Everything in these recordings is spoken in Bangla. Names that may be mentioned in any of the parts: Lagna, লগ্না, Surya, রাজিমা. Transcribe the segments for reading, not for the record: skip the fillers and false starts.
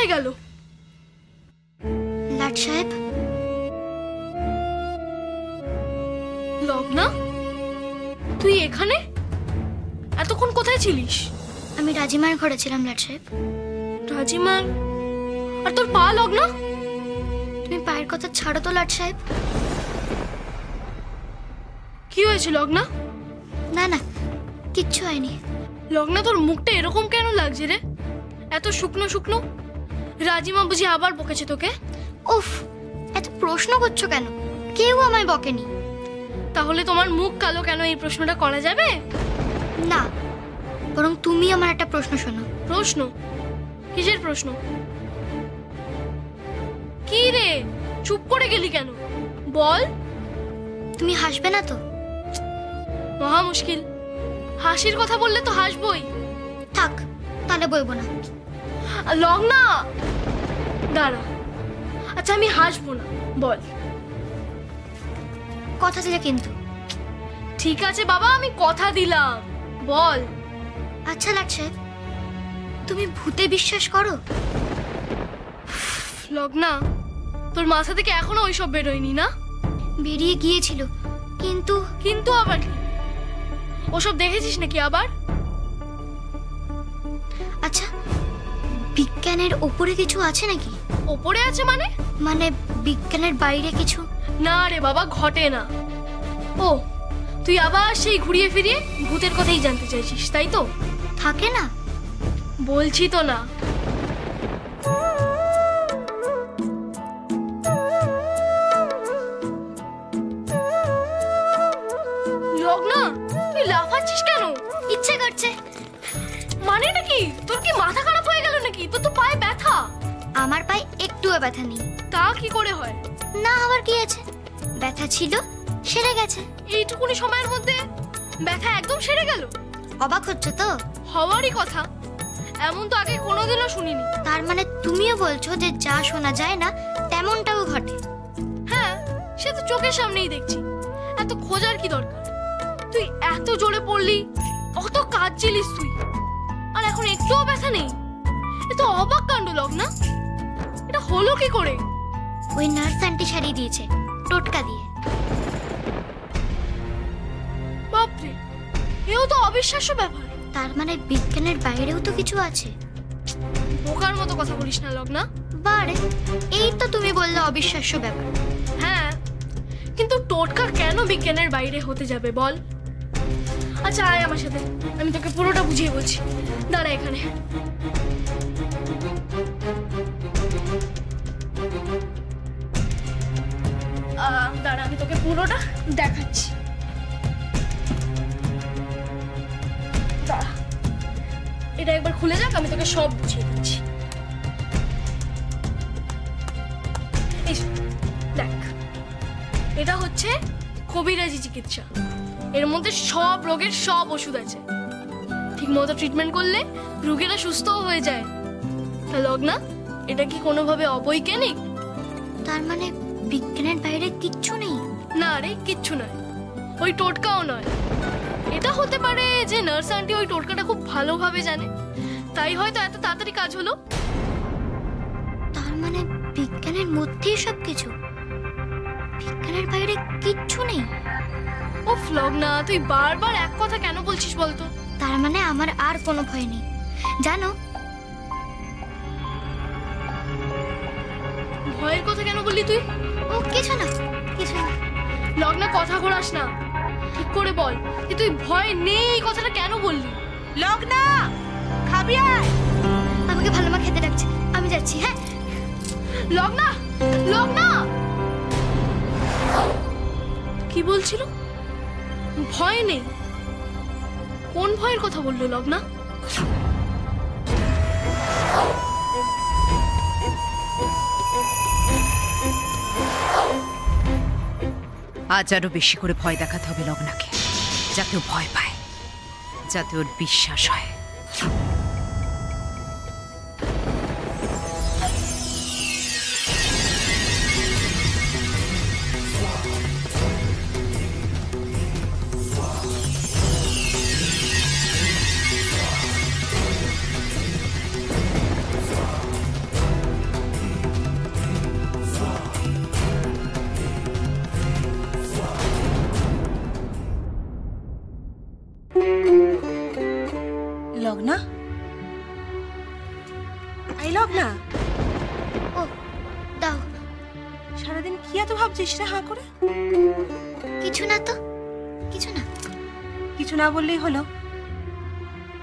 কোথায় গেল? লাট সাহেব লগ্না তুই এখানে এতক্ষণ কোথায় ছিলিস? আমি রাজিমার ঘরে ছিলাম লাট সাহেব। রাজিমার আর তোর পা লগ্না? তুমি পায়ের কথা ছাড়ো তো লাট সাহেব। কি হয়েছে লগ্না? না না কিচ্ছু হয়নি। লগ্না তোর মুখটা এরকম কেন লাগছে রে? এত শুকনো শুকনো। রাজিমা বুঝি আবার বকেছে তোকে? উফ এত প্রশ্ন করছো কেন? কেউ আমায় বকেনি। তাহলে তোমার মুখ কালো কেন এই প্রশ্নটা করা যাবে না? বরং তুমি আমার একটা প্রশ্ন শোনো। প্রশ্ন? কিসের প্রশ্ন? কি রে চুপ করে গেলি কেন? বল। তুমি হাসবে না তো? মহা মুশকিল। হাসির কথা বললে তো হাসবই। থাক তাহলে বলবো না। লগ্না দাঁড়া। আচ্ছা আমি হাসবো না বল। কথা দিলে কিন্তু। ঠিক আছে বাবা আমি কথা দিলাম বল। আচ্ছা লাগছে তুমি ভূতে বিশ্বাস করো? লগ্না তোর মাথা থেকে এখনো ওইসব বেরোয়নি না? বেরিয়ে গিয়েছিল কিন্তু। কিন্তু আবার কি? ওসব দেখেছিস নাকি আবার? আচ্ছা বিজ্ঞানের উপরে কিছু আছে নাকি? উপরে আছে মানে? মানে বিজ্ঞানের বাইরে কিছু না রে বাবা ঘটে না। ও তুই আবার সেই ঘুরিয়ে ফিরিয়ে ভূতের কথাই জানতে চাইছিস তাই তো? থাকে না বলছি তো না। লগ্না তুই লাফাচ্ছিস কেন? ইচ্ছে করছে। মানে নাকি তোর কি মাথা খারাপ হয়ে গেল নাকি? তোর তো পায়ে ব্যথা। আমার পায়ে একটুও ব্যথা নেই। তা কি করে হয়? না আবার কি আছে? ব্যথা ছিল সেরে গেছে। এইটুকুনি সময়ের মধ্যে ব্যথা একদম সেরে গেল? অবাক হচ্ছে তো? হওয়ারই কথা। এমন তো আগে কোনোদিনও শুনিনি। তার মানে তুমিও বলছো যে যা শোনা যায় না তেমনটাও ঘটে? হ্যাঁ সে তো চোখের সামনেই দেখছি। এত খোঁজার কি দরকার? তুই এত জোরে পড়লি অত কাঁদছিলিস তুই আর এখন একটুও ব্যথা নেই? এ তো অবাক কাণ্ড লগ্না। এটা হলো কি করে? ওই নার্স আন্টি সারিয়ে দিয়েছে টোটকা দিয়ে। বাপরে এও তো অবিশ্বাস্য ব্যাপার। তার মানে বিজ্ঞানের বাইরেও তো কিছু আছে? বোকার মতো কথা বলিস না লগ্না। বারে এই তো তুমি বললে অবিশ্বাস্য ব্যাপার। হ্যাঁ কিন্তু টোটকা কেন বিজ্ঞানের বাইরে হতে যাবে বল? আচ্ছা আয় আমার সাথে আমি তোকে পুরোটা বুঝিয়ে বলছি। দাঁড়া এখানে। দাঁড়া আমি তোকে পুরোটা দেখাচ্ছি। এটা একবার খুলে যাক আমি তোকে সব বুঝিয়ে দিচ্ছি। দেখ এটা হচ্ছে কবিরাজি চিকিৎসা। এর মধ্যে সব রোগের সব ওষুধ আছে। ঠিক মতো ট্রিটমেন্ট করলে রোগীরা সুস্থ হয়ে যায়। তা লগ্না এটা কি কোনোভাবে অবৈজ্ঞানিক? তার মানে বিজ্ঞানের বাইরে কিচ্ছু নেই? না রে কিচ্ছু নয়। ওই টোটকাও নয়। এটা হতে পারে যে নার্স আন্টি ওই টোটকাটা খুব ভালোভাবে জানে তাই হয়তো এত তাড়াতাড়ি কাজ হলো। তার মানে বিজ্ঞানের মধ্যেই সবকিছু, বিজ্ঞানের বাইরে কিচ্ছু নেই? উফ লগ্না তুই বারবার এক কথা কেন বলছিস বলতো? তার মানে আমার আর কোনো ভয় নেই। জানো ভয়ের কথা কেন বললি তুই? ও কিছু না কিছু না। লগ্না কথা ঘোরাস না। ঠিক করে বল যে তুই ভয় নেই এই কথাটা কেন বললি? লগ্না খাবি আয়। আমাকে ভালো মা খেতে ডাকছে আমি যাচ্ছি। হ্যাঁ লগ্না। লগ্না কি বলছিল? ভয় নেই? কোন ভয়ের কথা বললো লগ্না? আজ আরো বেশি করে ভয় দেখাতে হবে লগ্নাকে যাতে ও ভয় পায়, যাতে ওর বিশ্বাস হয়। বলছিস রে হাঁ করে? কিছু না তো, কিছু না। কিছু না বললেই হলো?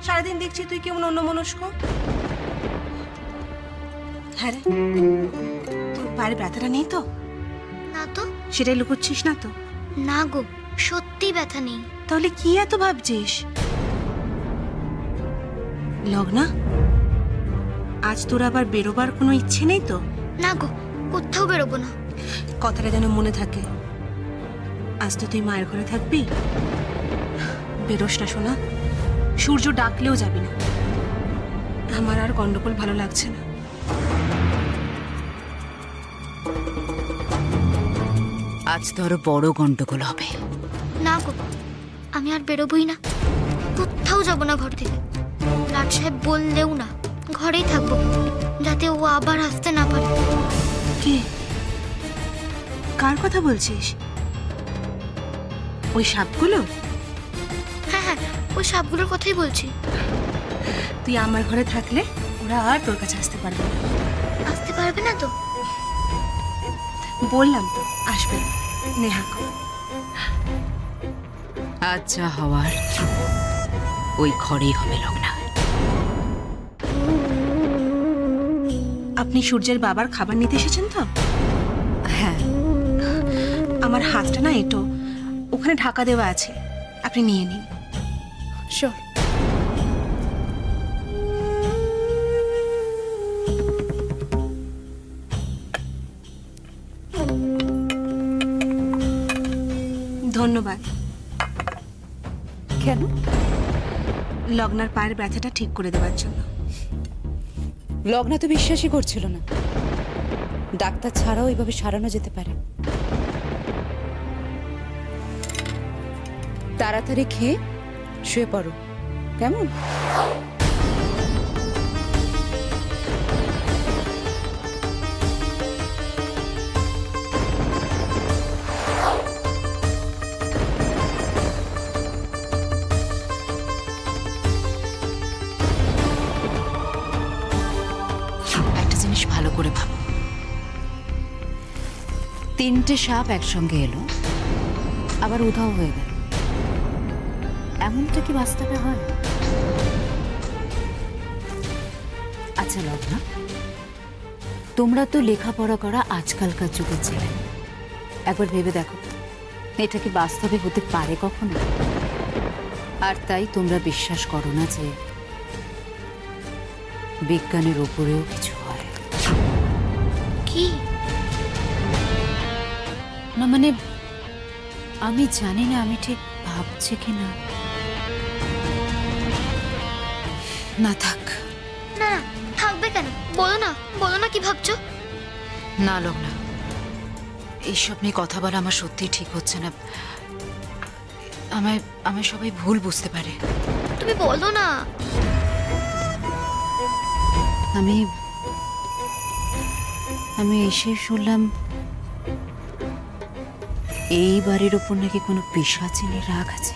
সারাদিন দেখছি তুই কেমন অন্যমনস্ক। হ্যাঁ রে, তোর বাড়ি ব্যথাটা নেই তো? না তো। সেটাই লুকোচ্ছিস না তো? না গো, সত্যি ব্যথা নেই। তাহলে কি এত ভাবছিস? লগ্না, আজ তোর আবার বেরোবার কোনো ইচ্ছে নেই তো? না গো, কোথাও বেরোবো না। কথাটা যেন মনে থাকে, আজ তো তুই মায়ের ঘরে থাকবি। বেরোস না সোনা, সূর্য ডাকলেও যাবি না। আমার আর গন্ডগোল ভালো লাগছে না। আজ তো আরো বড় গন্ডগোল হবে। না গো, আমি আর বেরোবই না, কোথাও যাবো না। ঘর থেকে লাট সাহেব বললেও না, ঘরেই থাকবো যাতে ও আবার আসতে না পারে। কে, কার কথা বলছিস? ওই সাপগুলো? হ্যাঁ হ্যাঁ, ওই সাপগুলোর কথাই বলছি। তুই আমার ঘরে থাকলে ওরা আর তোর কাছে আসতে পারবে না। আসতে পারবে না তো? বললাম তো আসবে না। নেহা, আচ্ছা হওয়ার ওই ঘরেই হবে। লগ্না, আপনি সূর্যের বাবার খাবার নিতে এসেছেন তো? হ্যাঁ। আমার হাতটা না এটো, ওখানে ঢাকা দেওয়া আছে, আপনি নিয়ে নিন। শিওর। ধন্যবাদ। কেন? লগ্নার পায়ের ব্যথাটা ঠিক করে দেওয়ার জন্য। লগ্না তো বিশ্বাসই করছিল না ডাক্তার ছাড়াও এইভাবে সারানো যেতে পারে। তাড়াতাড়ি খেয়ে শুয়ে পড়ো, কেমন? তিনটে সাপ একসঙ্গে এলো, আবার উধাও হয়ে গেল। এমনটা কি বাস্তবে হয়? আচ্ছা লগ্না, তোমরা তো লেখাপড়া করা আজকালকার যুগের ছেলে, একবার ভেবে দেখো এটা কি বাস্তবে হতে পারে কখনো? আর তাই তোমরা বিশ্বাস করো না যে বিজ্ঞানের ওপরেও কিছু হয়। কি না মানে, আমি জানি না আমি ঠিক ভাবছি কি না। না থাক, না থাকবে কেন? বলো না, বলো না কি ভাবছো। না লগ্না, এইসব নিয়ে কথা বলা আমার সত্যি ঠিক হচ্ছে না। আমায় সবাই ভুল বুঝতে পারে। তুমি বলো না। আমি এসে শুনলাম এই বাড়ির উপর নাকি কোনো পিশাচিনী রাগ আছে।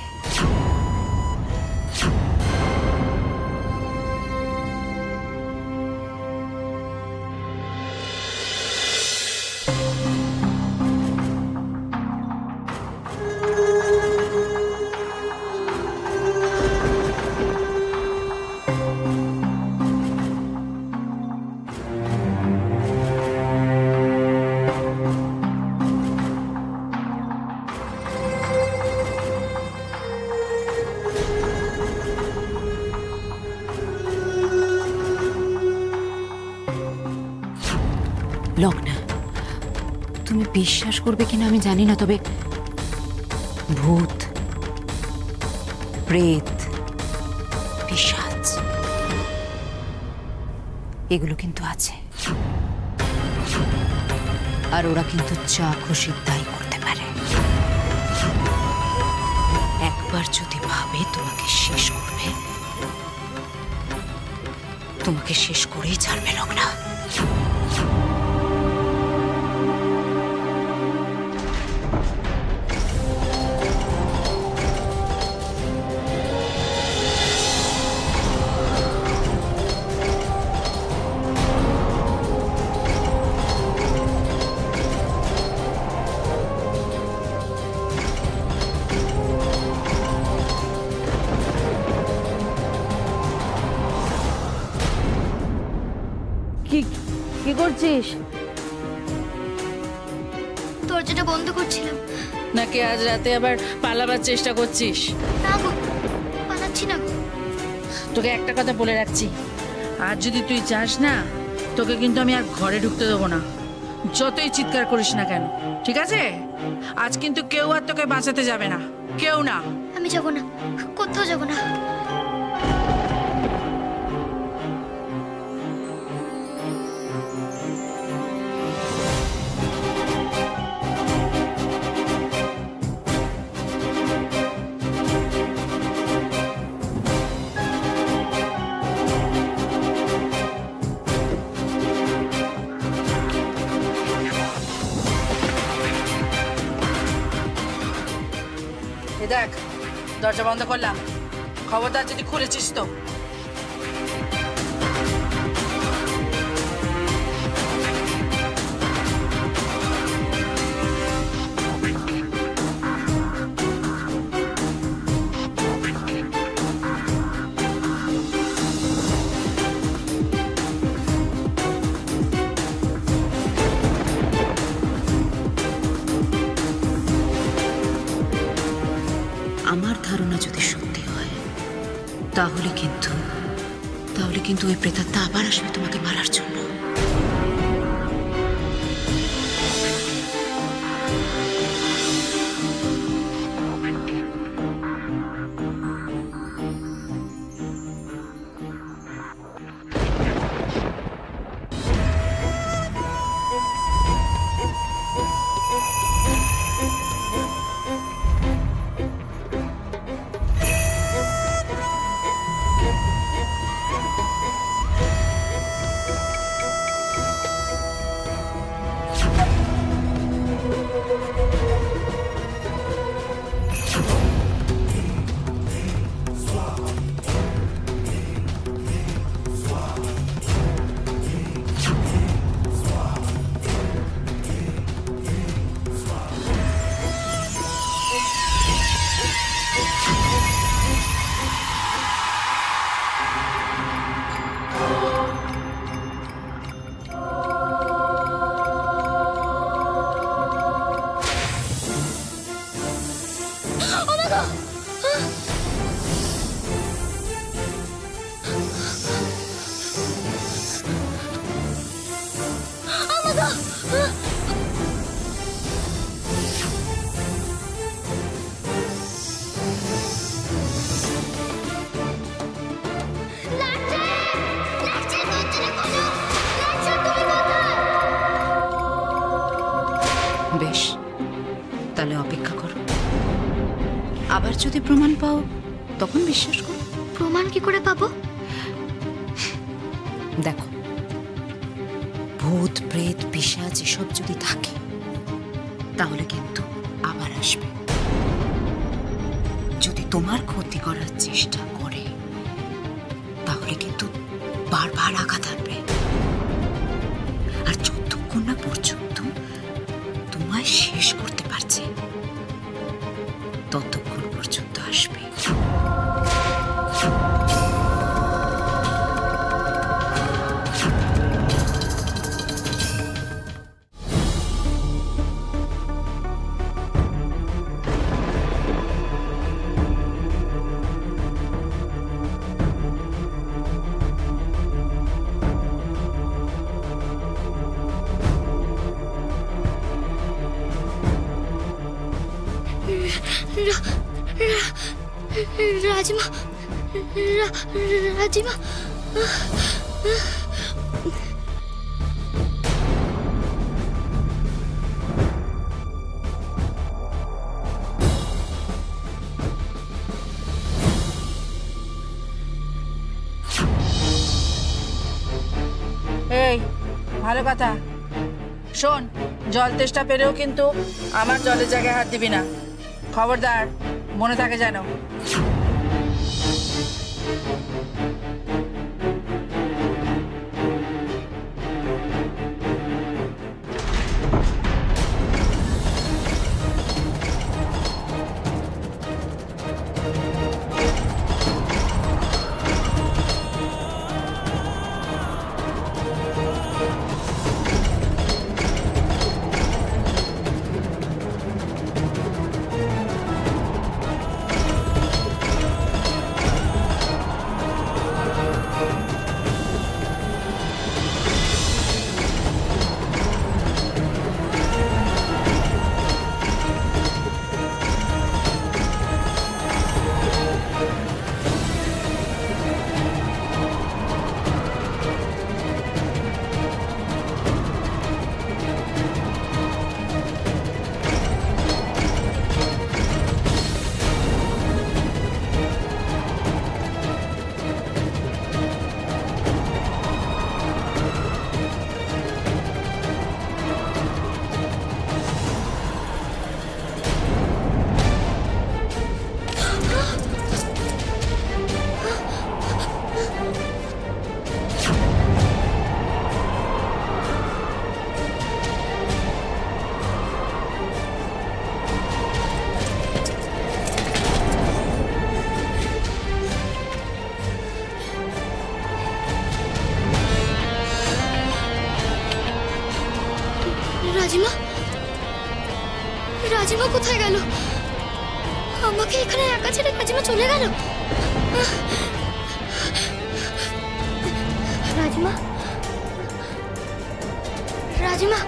লগ্না, তুমি বিশ্বাস করবে কিনা আমি জানি না, তবে ভূত, প্রেত, পিশাচ এগুলো কিন্তু আছে, আর ওরা কিন্তু যা খুশি তাই করতে পারে। একবার যদি ভাবে তোমাকে শেষ করবে, তোমাকে শেষ করেই ছাড়বে লগ্না। করছিস? দরজাটা বন্ধ করছিলাম। নাকি আজ রাতে আবার পালাবার চেষ্টা করছিস? না গো, পালাচ্ছি না। তোকে একটা কথা বলে রাখছি, আজ যদি তুই যাস না, তোকে কিন্তু আমি আর ঘরে ঢুকতে দেবো না, যতই চিৎকার করিস না কেন, ঠিক আছে? আজ কিন্তু কেউ আর তোকে বাঁচাতে যাবে না, কেউ না। আমি যাব না, কোথাও যাব না। দেখ, দরজা বন্ধ করলাম, খবরদার যদি খুলেছিস তো। প্রেতাত্মা আবার আসবে তোমাকে মারার জন্য। বেশ, তাহলে অপেক্ষা করো, আবার যদি প্রমাণ পাও তখন বিশ্বাস করো। প্রমাণ কি করে পাবো? দেখো, ভূত প্রেত পিশাচ এসব যদি থাকে তাহলে কিন্তু আবার আসবে। যদি তোমার ক্ষতি করার চেষ্টা করে তাহলে কিন্তু বারবার আঘাত আনবে। আর যতক্ষণ না পর্যন্ত তোমায় শেষ করতে পারছে ততক্ষণ পর্যন্ত আসবে। রাজিমা, রাজিমা, এই ভালো কথা শোন, জল তেষ্টা পেলেও কিন্তু আমার জলের জায়গায় হাত দিবি না, খবরদার, মনে থাকে যেন। রাজিমা কোথায় গেল? আমাকে এখানে একা ছেড়ে রাজিমা চলে গেল। রাজিমা, রাজিমা,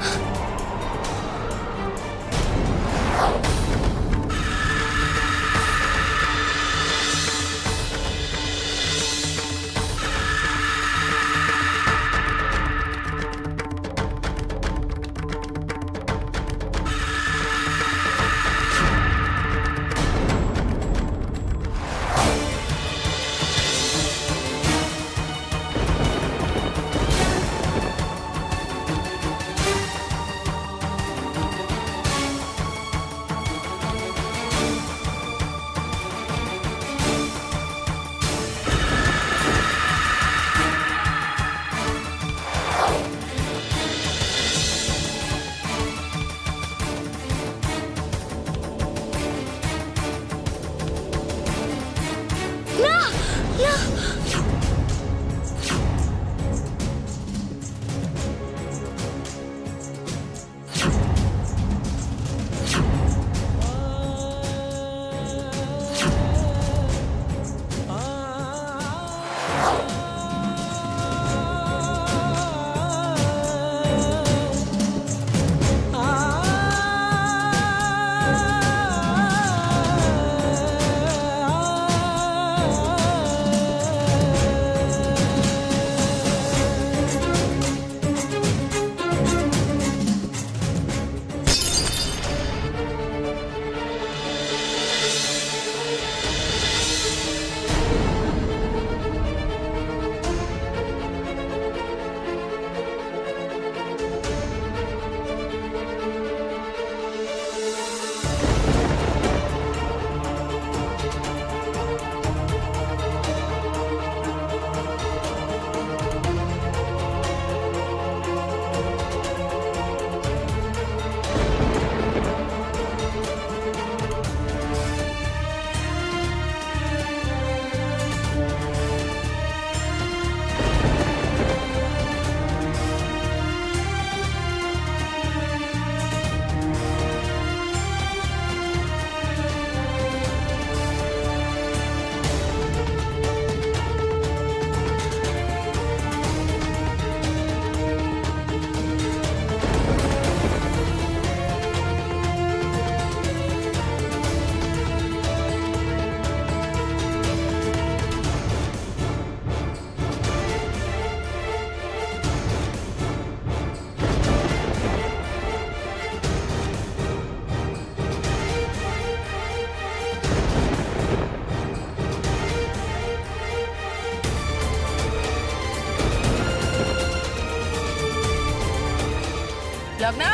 लग्ना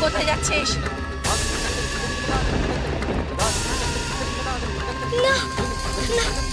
कोথায় যাচ্ছিস? না না।